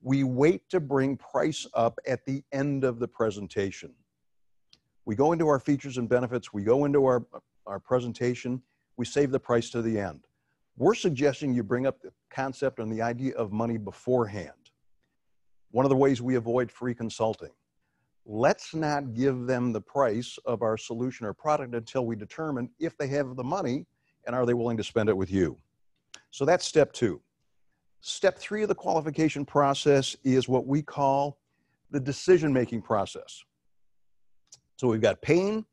we wait to bring price up at the end of the presentation. We go into our features and benefits, we go into our, our presentation, we save the price to the end. We're suggesting you bring up the concept and the idea of money beforehand. One of the ways we avoid free consulting. Let's not give them the price of our solution or product until we determine if they have the money and are they willing to spend it with you. So that's step two. Step three of the qualification process is what we call the decision-making process. So we've got pain,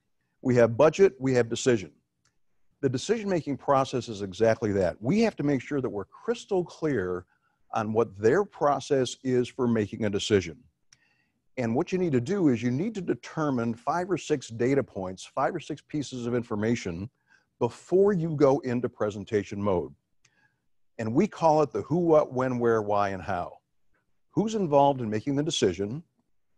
we have budget, we have decision. The decision-making process is exactly that. We have to make sure that we're crystal clear on what their process is for making a decision. And what you need to do is you need to determine five or six data points, five or six pieces of information before you go into presentation mode. And we call it the who, what, when, where, why, and how. Who's involved in making the decision?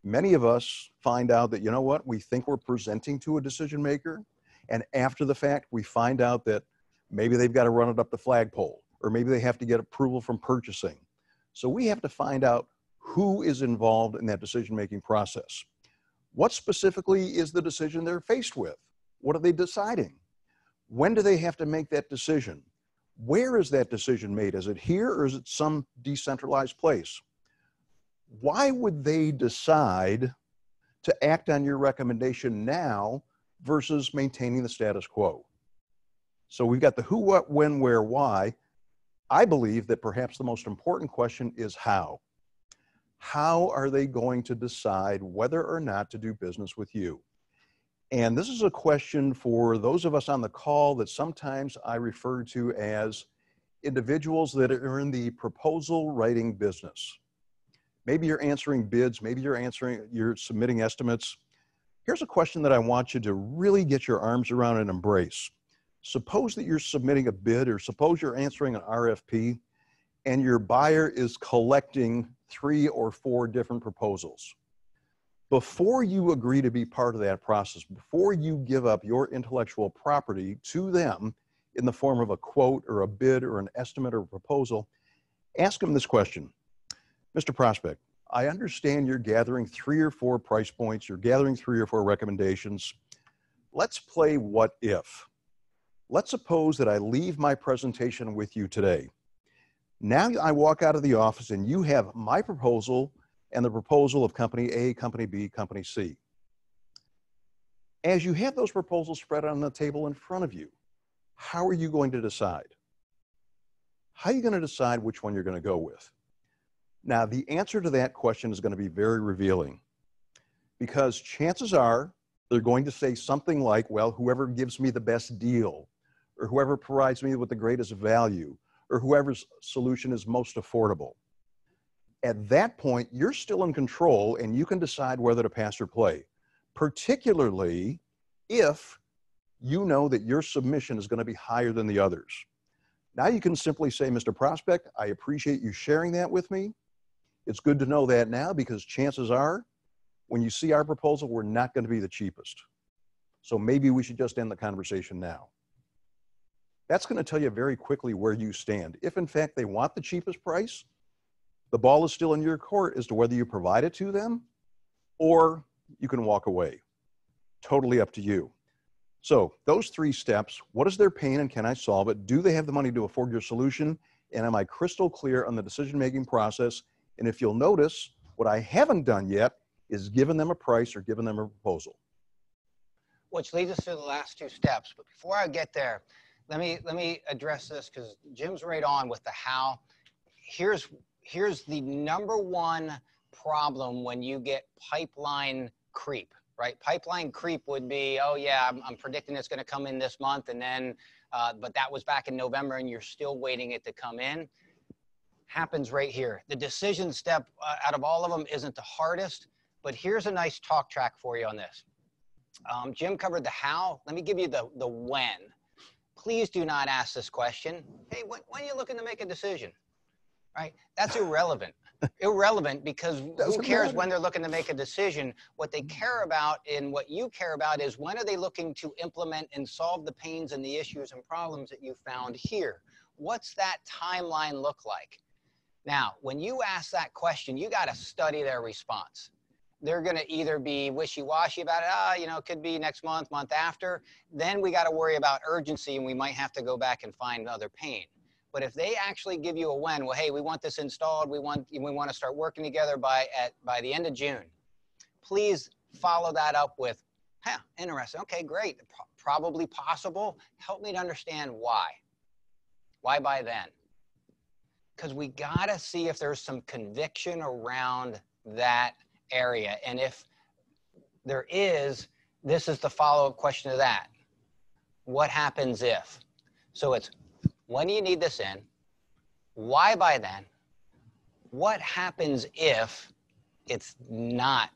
Many of us find out that, you know what, we think we're presenting to a decision maker. And after the fact, we find out that maybe they've got to run it up the flagpole, or maybe they have to get approval from purchasing. So we have to find out who is involved in that decision-making process. What specifically is the decision they're faced with? What are they deciding? When do they have to make that decision? Where is that decision made? Is it here or is it some decentralized place? Why would they decide to act on your recommendation now versus maintaining the status quo? So we've got the who, what, when, where, why. I believe that perhaps the most important question is how. How are they going to decide whether or not to do business with you? And this is a question for those of us on the call that sometimes I refer to as individuals that are in the proposal writing business. Maybe you're answering bids, maybe you're answering, you're submitting estimates. Here's a question that I want you to really get your arms around and embrace. Suppose that you're submitting a bid, or suppose you're answering an R F P, and your buyer is collecting three or four different proposals. Before you agree to be part of that process, before you give up your intellectual property to them in the form of a quote or a bid or an estimate or a proposal, ask them this question. Mister Prospect, I understand you're gathering three or four price points, you're gathering three or four recommendations. Let's play what if. Let's suppose that I leave my presentation with you today. Now I walk out of the office and you have my proposal and the proposal of company A, company B, company C. As you have those proposals spread on the table in front of you, how are you going to decide? How are you going to decide which one you're going to go with? Now, the answer to that question is going to be very revealing, because chances are they're going to say something like, well, whoever gives me the best deal, or whoever provides me with the greatest value, or whoever's solution is most affordable. At that point, you're still in control and you can decide whether to pass or play, particularly if you know that your submission is going to be higher than the others. Now you can simply say, Mister Prospect, I appreciate you sharing that with me. It's good to know that now, because chances are when you see our proposal, we're not going to be the cheapest. So maybe we should just end the conversation now. That's going to tell you very quickly where you stand. If in fact they want the cheapest price, the ball is still in your court as to whether you provide it to them or you can walk away. Totally up to you. So those three steps: what is their pain and can I solve it? Do they have the money to afford your solution? And am I crystal clear on the decision-making process? And if you'll notice, what I haven't done yet is given them a price or given them a proposal. Which leads us to the last two steps. But before I get there, let me, let me address this, because Jim's right on with the how. Here's, here's the number one problem when you get pipeline creep, right? Pipeline creep would be, oh yeah, I'm, I'm predicting it's going to come in this month, and then, uh, but that was back in November and you're still waiting it to come in. Happens right here. The decision step uh, out of all of them isn't the hardest, but here's a nice talk track for you on this. Um, Jim covered the how. Let me give you the, the when. Please do not ask this question, hey, when, when are you looking to make a decision? Right? That's irrelevant. Irrelevant, because who cares when they're looking to make a decision? What they care about and what you care about is when are they looking to implement and solve the pains and the issues and problems that you found here? What's that timeline look like? Now, when you ask that question, you got to study their response. They're going to either be wishy-washy about it, ah, you know, it could be next month, month after. Then we got to worry about urgency and we might have to go back and find other pain. But if they actually give you a when, well, hey, we want this installed, we want, we want to start working together by, at, by the end of June, please follow that up with, huh, interesting, okay, great, Pro- probably possible, help me to understand why. Why by then? Because we got to see if there's some conviction around that area, and if there is, this is the follow-up question to that. What happens if? So it's, when do you need this in? Why by then? What happens if it's not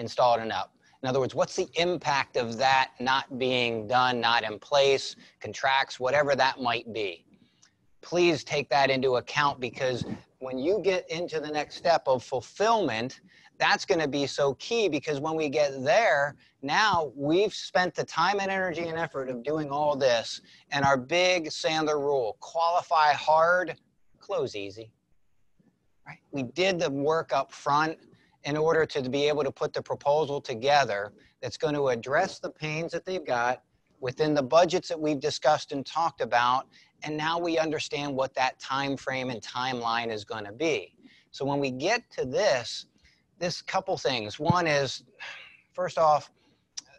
installed and up? In other words, what's the impact of that not being done, not in place, contracts, whatever that might be? Please take that into account, because when you get into the next step of fulfillment, that's going to be so key, because when we get there, now we've spent the time and energy and effort of doing all this, and our big Sandler rule, qualify hard, close easy, right? We did the work up front in order to be able to put the proposal together that's going to address the pains that they've got within the budgets that we've discussed and talked about, and now we understand what that time frame and timeline is going to be. So when we get to this, This couple things. One is, first off,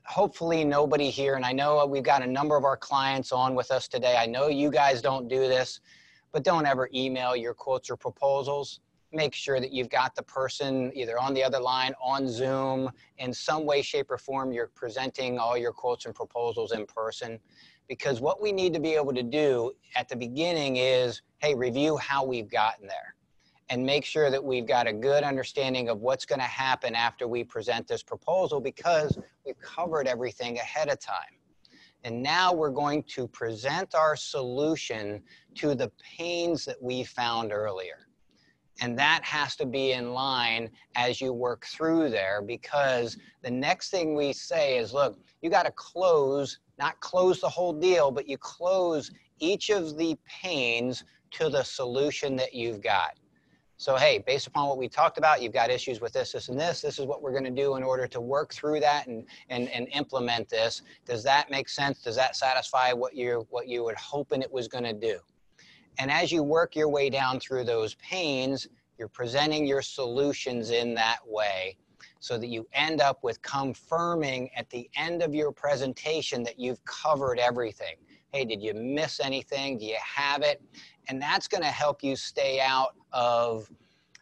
hopefully nobody here, and I know we've got a number of our clients on with us today. I know you guys don't do this, but don't ever email your quotes or proposals. Make sure that you've got the person either on the other line, on Zoom, in some way, shape, or form, you're presenting all your quotes and proposals in person. Because what we need to be able to do at the beginning is, hey, review how we've gotten there, and make sure that we've got a good understanding of what's going to happen after we present this proposal, because we've covered everything ahead of time. And now we're going to present our solution to the pains that we found earlier. And that has to be in line as you work through there, because the next thing we say is, look, you got to close, not close the whole deal, but you close each of the pains to the solution that you've got. So, hey, based upon what we talked about, you've got issues with this, this, and this. This is what we're going to do in order to work through that and, and, and implement this. Does that make sense? Does that satisfy what you, what you were hoping it was going to do? And as you work your way down through those pains, you're presenting your solutions in that way so that you end up with confirming at the end of your presentation that you've covered everything. Hey, did you miss anything? Do you have it? And that's going to help you stay out of,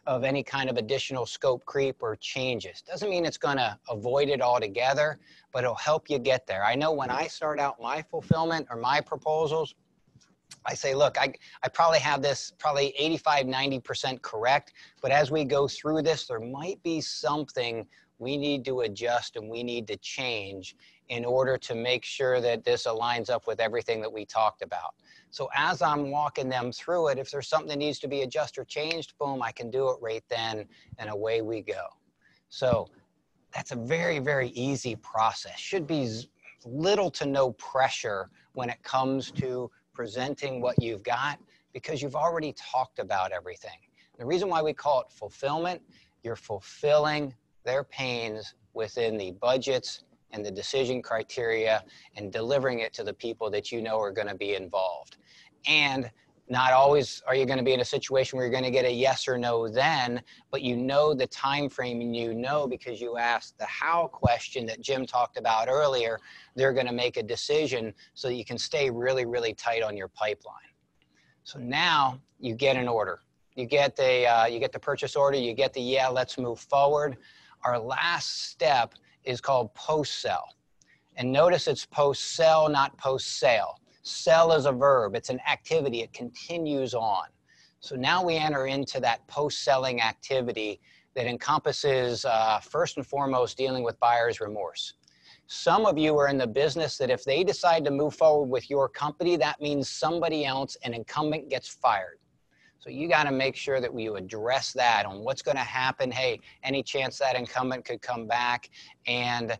of any kind of additional scope creep or changes. Doesn't mean it's going to avoid it altogether, but it'll help you get there. I know when I start out my fulfillment or my proposals, I say, look, I, I probably have this probably eighty-five, ninety percent correct, but as we go through this, there might be something we need to adjust and we need to change. in order to make sure that this aligns up with everything that we talked about. So as I'm walking them through it, if there's something that needs to be adjusted or changed, boom, I can do it right then, and away we go. So that's a very, very easy process. Should be little to no pressure when it comes to presenting what you've got, because you've already talked about everything. The reason why we call it fulfillment, you're fulfilling their pains within the budgets and the decision criteria and delivering it to the people that you know are going to be involved. And not always are you going to be in a situation where you're going to get a yes or no then, but you know the time frame, and you know, because you asked the how question that Jim talked about earlier, they're going to make a decision, so that you can stay really, really tight on your pipeline. So now you get an order. You get the, uh, you get the purchase order, you get the, yeah, let's move forward. Our last step is called post-sell. And notice it's post-sell, not post-sale. Sell is a verb, it's an activity, it continues on. So now we enter into that post-selling activity that encompasses, uh, first and foremost, dealing with buyer's remorse. Some of you are in the business that if they decide to move forward with your company, that means somebody else, an incumbent, gets fired. So you got to make sure that we address that on what's going to happen. Hey, any chance that incumbent could come back, and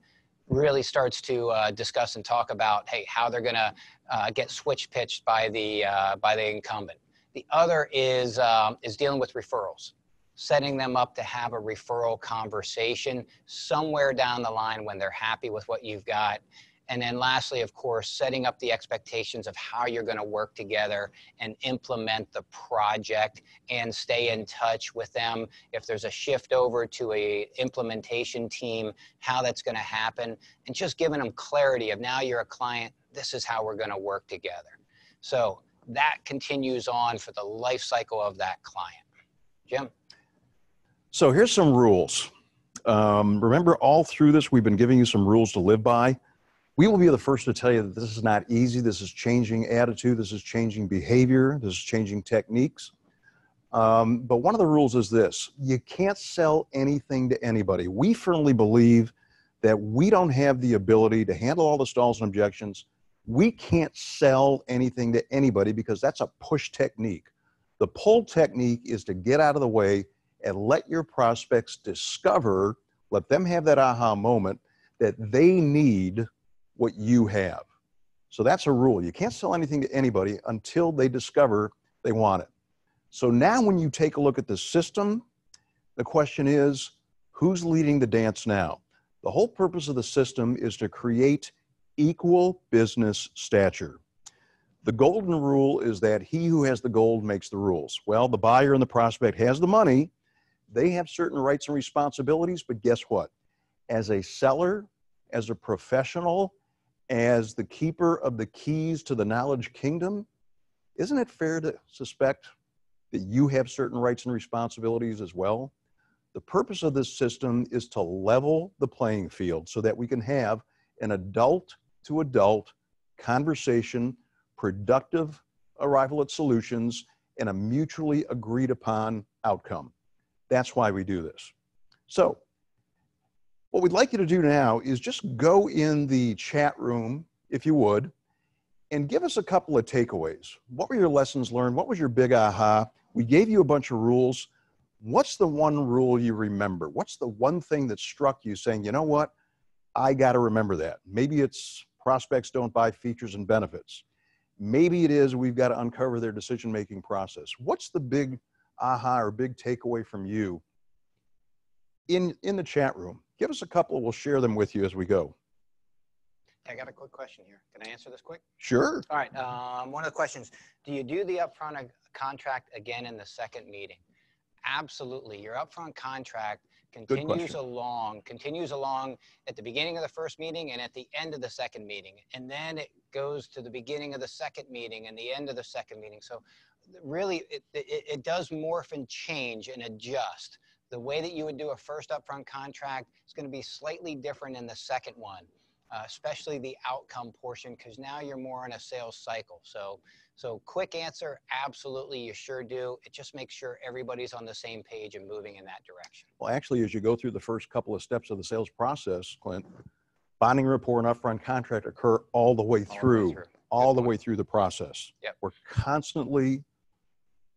really starts to uh, discuss and talk about, hey, how they're going to uh, get switch pitched by the, uh, by the incumbent. The other is, um, is dealing with referrals, setting them up to have a referral conversation somewhere down the line when they're happy with what you've got. And then lastly, of course, setting up the expectations of how you're going to work together and implement the project and stay in touch with them. If there's a shift over to a implementation team, how that's going to happen, and just giving them clarity of, now you're a client, this is how we're going to work together. So that continues on for the life cycle of that client. Jim? So here's some rules. Um, remember, all through this, we've been giving you some rules to live by. We will be the first to tell you that this is not easy. This is changing attitude. This is changing behavior. This is changing techniques. Um, but one of the rules is this: you can't sell anything to anybody. We firmly believe that we don't have the ability to handle all the stalls and objections. We can't sell anything to anybody because that's a push technique. The pull technique is to get out of the way and let your prospects discover, let them have that aha moment that they need what you have. So that's a rule. You can't sell anything to anybody until they discover they want it. So now when you take a look at the system, the question is, who's leading the dance now? The whole purpose of the system is to create equal business stature. The golden rule is that he who has the gold makes the rules. Well, the buyer and the prospect has the money. They have certain rights and responsibilities, but guess what? As a seller, as a professional, as the keeper of the keys to the knowledge kingdom, isn't it fair to suspect that you have certain rights and responsibilities as well? The purpose of this system is to level the playing field so that we can have an adult to adult conversation, productive arrival at solutions, and a mutually agreed upon outcome. That's why we do this. So what we'd like you to do now is just go in the chat room, if you would, and give us a couple of takeaways. What were your lessons learned? What was your big aha? We gave you a bunch of rules. What's the one rule you remember? What's the one thing that struck you saying, you know what, I got to remember that? Maybe it's prospects don't buy features and benefits. Maybe it is we've got to uncover their decision-making process. What's the big aha or big takeaway from you in, in the chat room? Give us a couple, we'll share them with you as we go. I got a quick question here. Can I answer this quick? Sure. All right, um, one of the questions, do you do the upfront ag- contract again in the second meeting? Absolutely, your upfront contract continues along, continues along at the beginning of the first meeting and at the end of the second meeting. And then it goes to the beginning of the second meeting and the end of the second meeting. So really, it, it, it does morph and change and adjust. The way that you would do a first upfront contract is going to be slightly different in the second one, uh, especially the outcome portion, because now you're more in a sales cycle. So, so quick answer, absolutely, you sure do. It just makes sure everybody's on the same page and moving in that direction. Well, actually, as you go through the first couple of steps of the sales process, Clint, bonding rapport and upfront contract occur all the way through, all the way through, all the, way through the process. Yep. We're constantly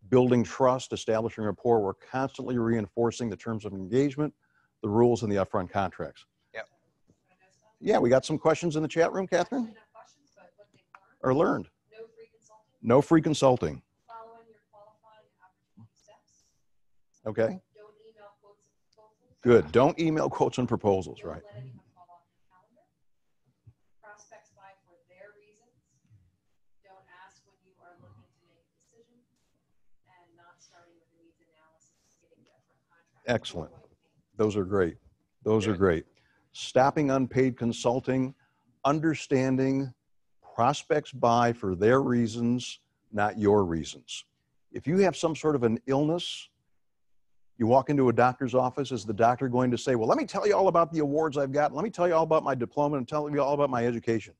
building trust, establishing rapport. We're constantly reinforcing the terms of engagement, the rules, and the upfront contracts. Yep. Yeah, we got some questions in the chat room, Catherine? Or learned. No free consulting. No free consulting. Following your qualifying opportunity steps. Okay. Don't email quotes and proposals. Good. Don't email quotes and proposals, right. Let anyone fall off your calendar. Prospects buy for their reasons. Don't ask when you are looking to make a decision. And not starting with the needs analysis is getting different contracts. Excellent. Those are great. Those Good. are great. Stopping unpaid consulting, understanding prospects buy for their reasons, not your reasons. If you have some sort of an illness, you walk into a doctor's office, is the doctor going to say, well, let me tell you all about the awards I've got. Let me tell you all about my diploma and tell you all about my education.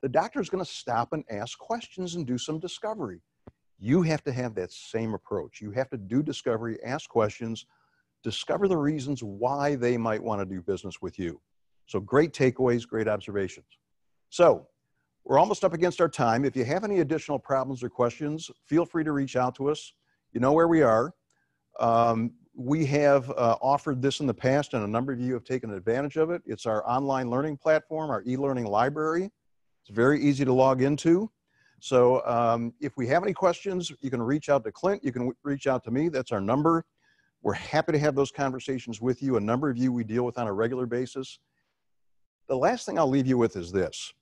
The doctor's going to stop and ask questions and do some discovery. You have to have that same approach. You have to do discovery, ask questions, discover the reasons why they might want to do business with you. So great takeaways, great observations. So, we're almost up against our time. If you have any additional problems or questions, feel free to reach out to us. You know where we are. Um, we have uh, offered this in the past, and a number of you have taken advantage of it. It's our online learning platform, our e-learning library. It's very easy to log into. So um, if we have any questions, you can reach out to Clint. You can reach out to me. That's our number. We're happy to have those conversations with you. A number of you we deal with on a regular basis. The last thing I'll leave you with is this.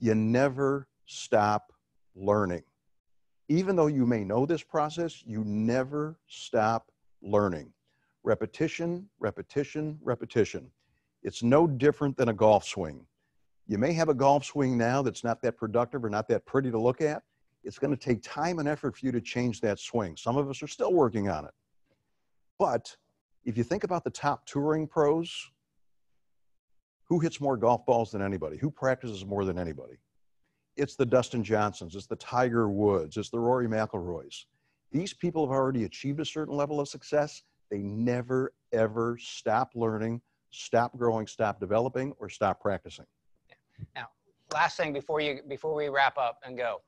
You never stop learning. Even though you may know this process, you never stop learning. Repetition, repetition, repetition. It's no different than a golf swing. You may have a golf swing now that's not that productive or not that pretty to look at. It's going to take time and effort for you to change that swing. Some of us are still working on it. But if you think about the top touring pros, who hits more golf balls than anybody? Who practices more than anybody? It's the Dustin Johnsons. It's the Tiger Woods. It's the Rory McIlroys. These people have already achieved a certain level of success. They never, ever stop learning, stop growing, stop developing, or stop practicing. Now, last thing before, you, before we wrap up and go.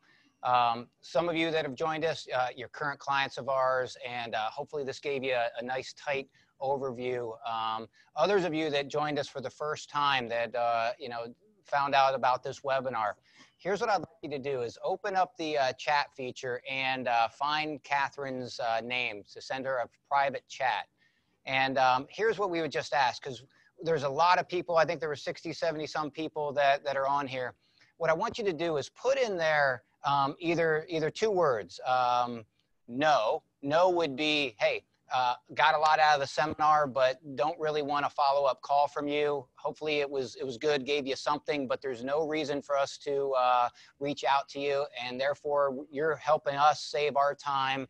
Um, some of you that have joined us, uh, you're current clients of ours, and uh, hopefully this gave you a, a nice, tight overview. Um, others of you that joined us for the first time that, uh, you know, found out about this webinar, here's what I'd like you to do is open up the uh, chat feature and uh, find Catherine's uh, name to send her a private chat. And um, here's what we would just ask, because there's a lot of people, I think there were sixty, seventy some people that, that are on here. What I want you to do is put in there um, either, either two words, um, no, no would be, hey, Uh, got a lot out of the seminar, but don't really want a follow-up call from you. Hopefully it was, it was good, gave you something, but there's no reason for us to uh, reach out to you. And therefore, you're helping us save our time,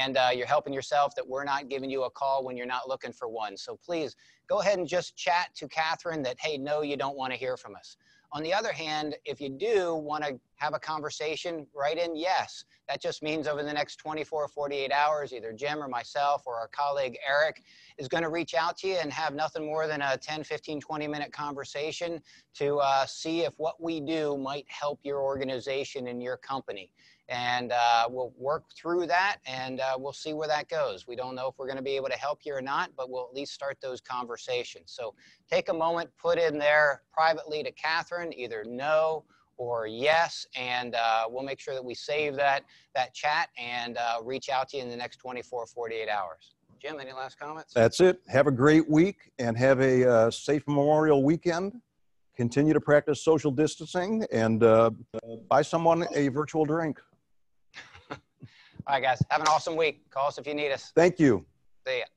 and uh, you're helping yourself that we're not giving you a call when you're not looking for one. So please go ahead and just chat to Catherine that, hey, no, you don't want to hear from us. On the other hand, if you do want to have a conversation, write in yes. That just means over the next twenty-four, forty-eight hours, either Jim or myself or our colleague Eric is going to reach out to you and have nothing more than a ten, fifteen, twenty minute conversation to uh, see if what we do might help your organization and your company. And uh, we'll work through that, and uh, we'll see where that goes. We don't know if we're going to be able to help you or not, but we'll at least start those conversations. So take a moment, put in there privately to Catherine, either no or yes, and uh, we'll make sure that we save that, that chat and uh, reach out to you in the next twenty-four, forty-eight hours. Jim, any last comments? That's it. Have a great week, and have a uh, safe Memorial weekend. Continue to practice social distancing, and uh, buy someone a virtual drink. All right, guys. Have an awesome week. Call us if you need us. Thank you. See ya.